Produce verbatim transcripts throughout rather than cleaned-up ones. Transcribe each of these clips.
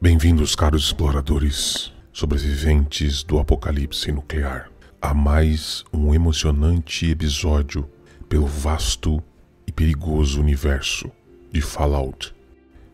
Bem-vindos, caros exploradores, sobreviventes do apocalipse nuclear, a mais um emocionante episódio pelo vasto e perigoso universo de Fallout.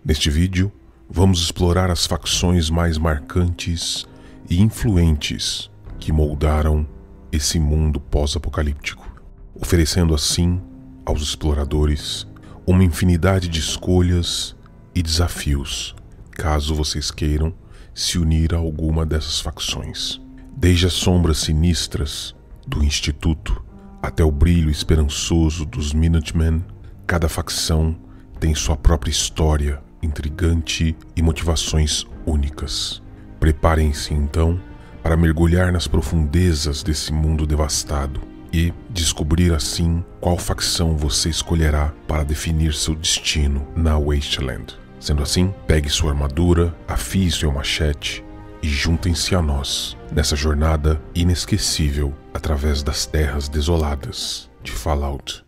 Neste vídeo, vamos explorar as facções mais marcantes e influentes que moldaram esse mundo pós-apocalíptico, oferecendo assim aos exploradores uma infinidade de escolhas e desafios, caso vocês queiram se unir a alguma dessas facções. Desde as sombras sinistras do Instituto até o brilho esperançoso dos Minutemen, cada facção tem sua própria história intrigante e motivações únicas. Preparem-se então para mergulhar nas profundezas desse mundo devastado e descobrir assim qual facção você escolherá para definir seu destino na Wasteland. Sendo assim, pegue sua armadura, afie seu machete e juntem-se a nós nessa jornada inesquecível através das terras desoladas de Fallout.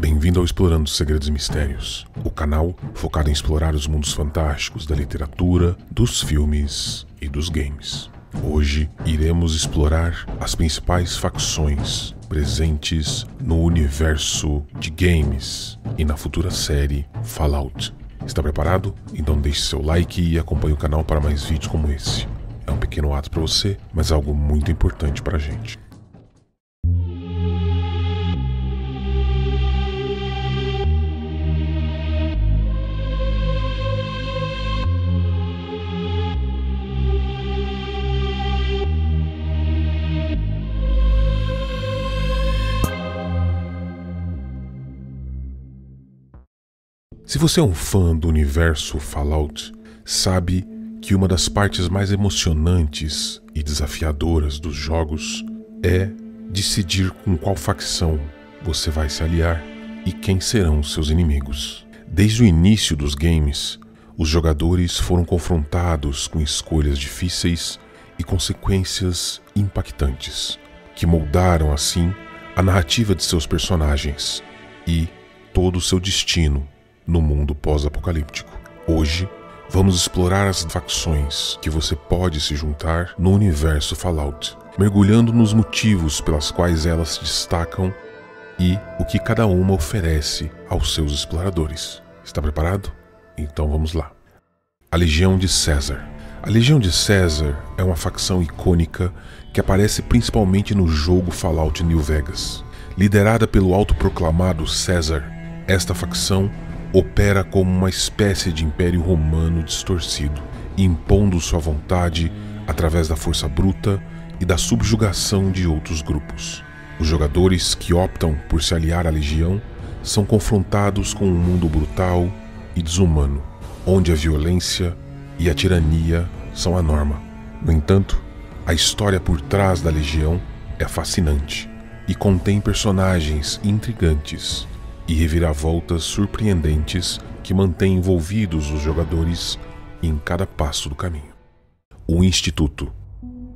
Bem-vindo ao Explorando Segredos e Mistérios, o canal focado em explorar os mundos fantásticos da literatura, dos filmes e dos games. Hoje iremos explorar as principais facções presentes no universo de games e na futura série Fallout. Está preparado? Então deixe seu like e acompanhe o canal para mais vídeos como esse. É um pequeno ato para você, mas algo muito importante para a gente. Se você é um fã do universo Fallout, sabe que uma das partes mais emocionantes e desafiadoras dos jogos é decidir com qual facção você vai se aliar e quem serão seus inimigos. Desde o início dos games, os jogadores foram confrontados com escolhas difíceis e consequências impactantes, que moldaram assim a narrativa de seus personagens e todo o seu destino no mundo pós-apocalíptico. Hoje, vamos explorar as facções que você pode se juntar no universo Fallout, mergulhando nos motivos pelas quais elas se destacam e o que cada uma oferece aos seus exploradores. Está preparado? Então vamos lá. A Legião de César. A Legião de César é uma facção icônica que aparece principalmente no jogo Fallout New Vegas. Liderada pelo autoproclamado César, esta facção opera como uma espécie de império romano distorcido, impondo sua vontade através da força bruta e da subjugação de outros grupos. Os jogadores que optam por se aliar à Legião são confrontados com um mundo brutal e desumano, onde a violência e a tirania são a norma. No entanto, a história por trás da Legião é fascinante e contém personagens intrigantes e reviravoltas surpreendentes que mantêm envolvidos os jogadores em cada passo do caminho. O Instituto.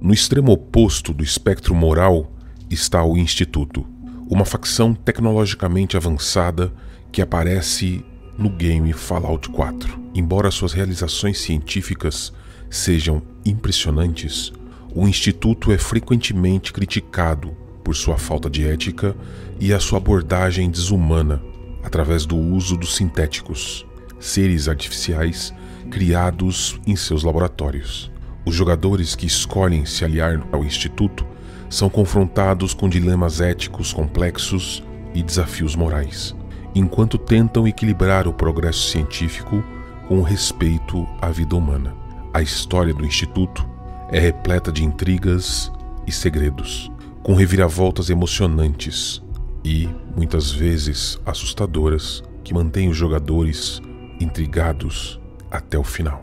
No extremo oposto do espectro moral está o Instituto, uma facção tecnologicamente avançada que aparece no game Fallout quatro. Embora suas realizações científicas sejam impressionantes, o Instituto é frequentemente criticado por sua falta de ética e a sua abordagem desumana através do uso dos sintéticos, seres artificiais criados em seus laboratórios. Os jogadores que escolhem se aliar ao Instituto são confrontados com dilemas éticos complexos e desafios morais, enquanto tentam equilibrar o progresso científico com o respeito à vida humana. A história do Instituto é repleta de intrigas e segredos, com reviravoltas emocionantes e, muitas vezes, assustadoras, que mantêm os jogadores intrigados até o final.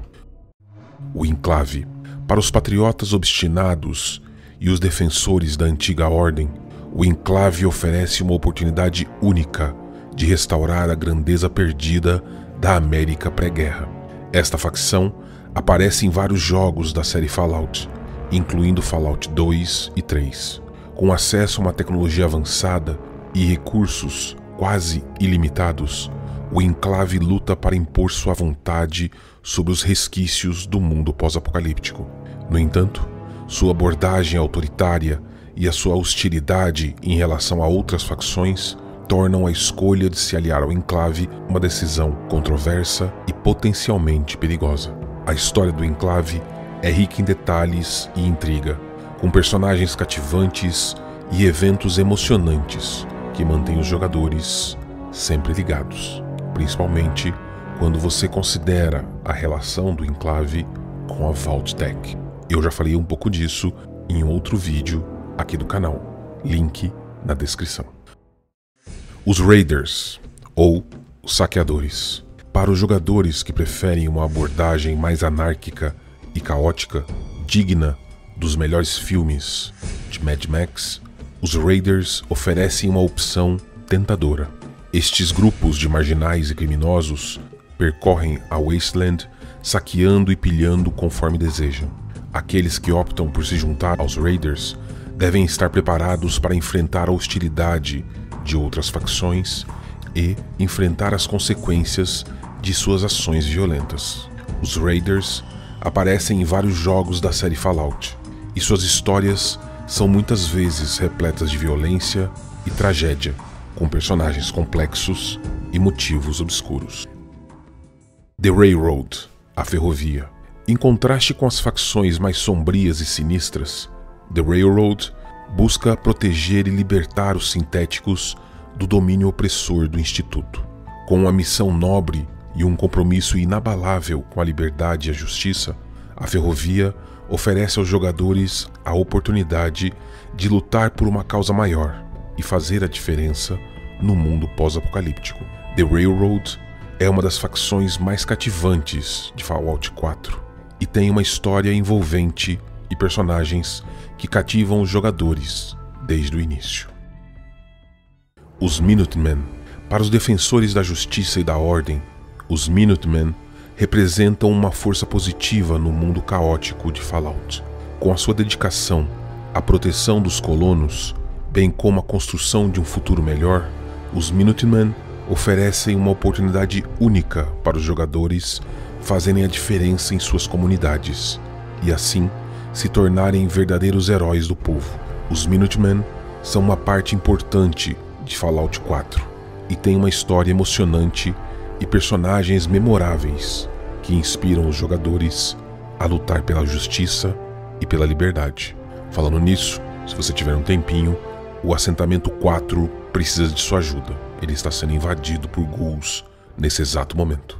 O Enclave. Para os patriotas obstinados e os defensores da antiga ordem, o Enclave oferece uma oportunidade única de restaurar a grandeza perdida da América pré-guerra. Esta facção aparece em vários jogos da série Fallout, incluindo Fallout dois e três. Com acesso a uma tecnologia avançada e recursos quase ilimitados, o Enclave luta para impor sua vontade sobre os resquícios do mundo pós-apocalíptico. No entanto, sua abordagem autoritária e a sua hostilidade em relação a outras facções tornam a escolha de se aliar ao Enclave uma decisão controversa e potencialmente perigosa. A história do Enclave é rica em detalhes e intriga, com personagens cativantes e eventos emocionantes que mantêm os jogadores sempre ligados, principalmente quando você considera a relação do Enclave com a Vault-Tec. Eu já falei um pouco disso em outro vídeo aqui do canal, link na descrição. Os Raiders, ou Saqueadores. Para os jogadores que preferem uma abordagem mais anárquica e caótica, digna dos melhores filmes de Mad Max, os Raiders oferecem uma opção tentadora. Estes grupos de marginais e criminosos percorrem a Wasteland, saqueando e pilhando conforme desejam. Aqueles que optam por se juntar aos Raiders devem estar preparados para enfrentar a hostilidade de outras facções e enfrentar as consequências de suas ações violentas. Os Raiders aparecem em vários jogos da série Fallout, e suas histórias são muitas vezes repletas de violência e tragédia, com personagens complexos e motivos obscuros. The Railroad, a ferrovia. Em contraste com as facções mais sombrias e sinistras, The Railroad busca proteger e libertar os sintéticos do domínio opressor do Instituto. Com uma missão nobre e um compromisso inabalável com a liberdade e a justiça, a ferrovia oferece aos jogadores a oportunidade de lutar por uma causa maior e fazer a diferença no mundo pós-apocalíptico. The Railroad é uma das facções mais cativantes de Fallout quatro e tem uma história envolvente e personagens que cativam os jogadores desde o início. Os Minutemen. Para os defensores da justiça e da ordem, os Minutemen representam uma força positiva no mundo caótico de Fallout. Com a sua dedicação à proteção dos colonos, bem como à construção de um futuro melhor, os Minutemen oferecem uma oportunidade única para os jogadores fazerem a diferença em suas comunidades e assim se tornarem verdadeiros heróis do povo. Os Minutemen são uma parte importante de Fallout quatro e têm uma história emocionante e personagens memoráveis que inspiram os jogadores a lutar pela justiça e pela liberdade. Falando nisso, se você tiver um tempinho, o assentamento quatro precisa de sua ajuda. Ele está sendo invadido por ghouls nesse exato momento.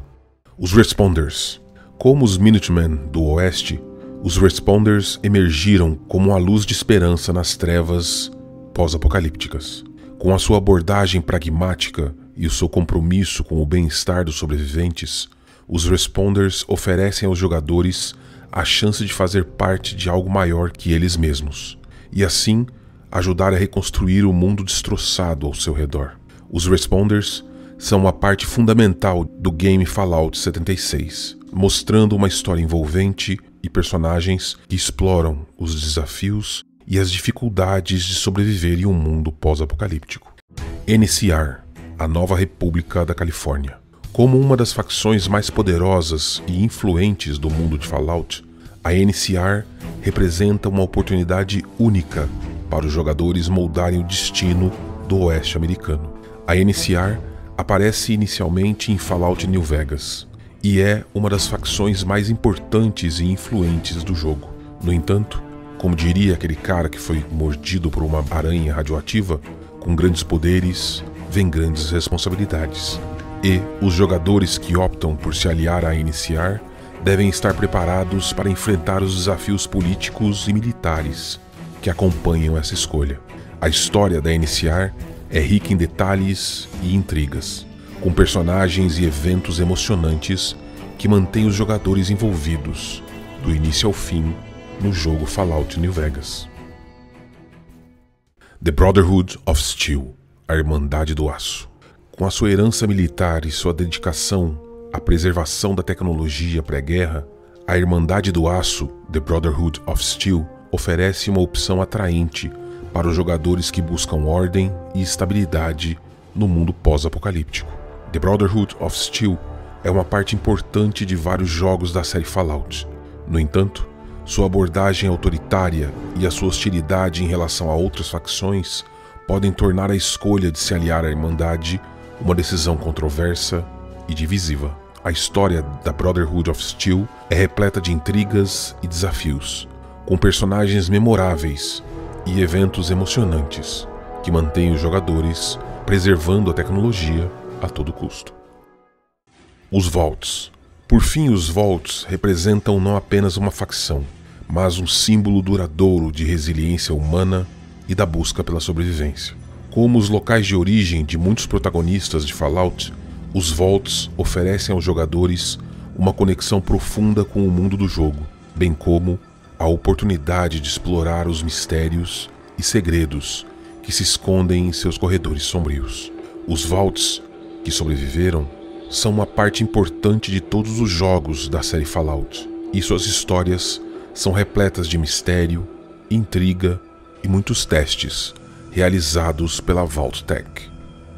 Os Responders. Como os Minutemen do Oeste, os Responders emergiram como a luz de esperança nas trevas pós-apocalípticas. Com a sua abordagem pragmática e o seu compromisso com o bem-estar dos sobreviventes, os Responders oferecem aos jogadores a chance de fazer parte de algo maior que eles mesmos, e assim ajudar a reconstruir o mundo destroçado ao seu redor. Os Responders são uma parte fundamental do game Fallout setenta e seis, mostrando uma história envolvente e personagens que exploram os desafios e as dificuldades de sobreviver em um mundo pós-apocalíptico. N C R, a Nova República da Califórnia. Como uma das facções mais poderosas e influentes do mundo de Fallout, a N C R representa uma oportunidade única para os jogadores moldarem o destino do Oeste americano. A N C R aparece inicialmente em Fallout New Vegas e é uma das facções mais importantes e influentes do jogo. No entanto, como diria aquele cara que foi mordido por uma aranha radioativa, com grandes poderes vem grandes responsabilidades, e os jogadores que optam por se aliar a N C R devem estar preparados para enfrentar os desafios políticos e militares que acompanham essa escolha. A história da N C R é rica em detalhes e intrigas, com personagens e eventos emocionantes que mantêm os jogadores envolvidos do início ao fim no jogo Fallout New Vegas. The Brotherhood of Steel, a Irmandade do Aço. Com a sua herança militar e sua dedicação à preservação da tecnologia pré-guerra, a Irmandade do Aço, The Brotherhood of Steel, oferece uma opção atraente para os jogadores que buscam ordem e estabilidade no mundo pós-apocalíptico. The Brotherhood of Steel é uma parte importante de vários jogos da série Fallout. No entanto, sua abordagem autoritária e a sua hostilidade em relação a outras facções podem tornar a escolha de se aliar à Irmandade uma decisão controversa e divisiva. A história da Brotherhood of Steel é repleta de intrigas e desafios, com personagens memoráveis e eventos emocionantes que mantêm os jogadores preservando a tecnologia a todo custo. Os Vaults. Por fim, os Vaults representam não apenas uma facção, mas um símbolo duradouro de resiliência humana e da busca pela sobrevivência. Como os locais de origem de muitos protagonistas de Fallout, os Vaults oferecem aos jogadores uma conexão profunda com o mundo do jogo, bem como a oportunidade de explorar os mistérios e segredos que se escondem em seus corredores sombrios. Os Vaults, que sobreviveram, são uma parte importante de todos os jogos da série Fallout, e suas histórias são repletas de mistério, intriga e muitos testes realizados pela Vault-Tec.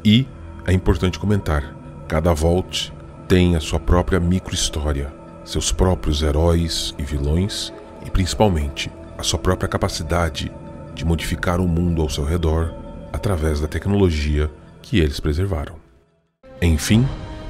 E é importante comentar, cada Vault tem a sua própria micro-história, seus próprios heróis e vilões, e principalmente a sua própria capacidade de modificar o mundo ao seu redor através da tecnologia que eles preservaram. Enfim,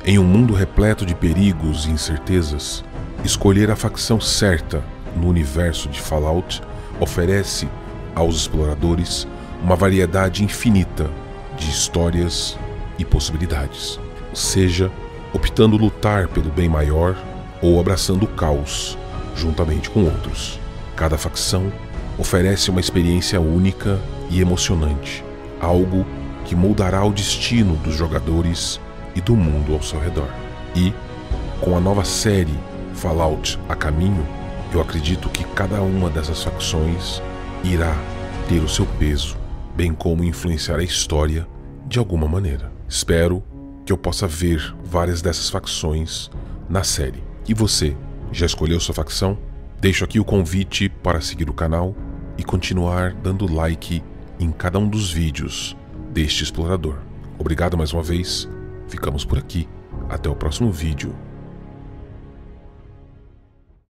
em um mundo repleto de perigos e incertezas, escolher a facção certa no universo de Fallout oferece aos exploradores uma variedade infinita de histórias e possibilidades, seja optando lutar pelo bem maior ou abraçando o caos juntamente com outros. Cada facção oferece uma experiência única e emocionante, algo que moldará o destino dos jogadores e do mundo ao seu redor. E, com a nova série Fallout a caminho, eu acredito que cada uma dessas facções irá ter o seu peso, bem como influenciar a história de alguma maneira. Espero que eu possa ver várias dessas facções na série. E você, já escolheu sua facção? Deixo aqui o convite para seguir o canal e continuar dando like em cada um dos vídeos deste explorador. Obrigado mais uma vez. Ficamos por aqui, até o próximo vídeo.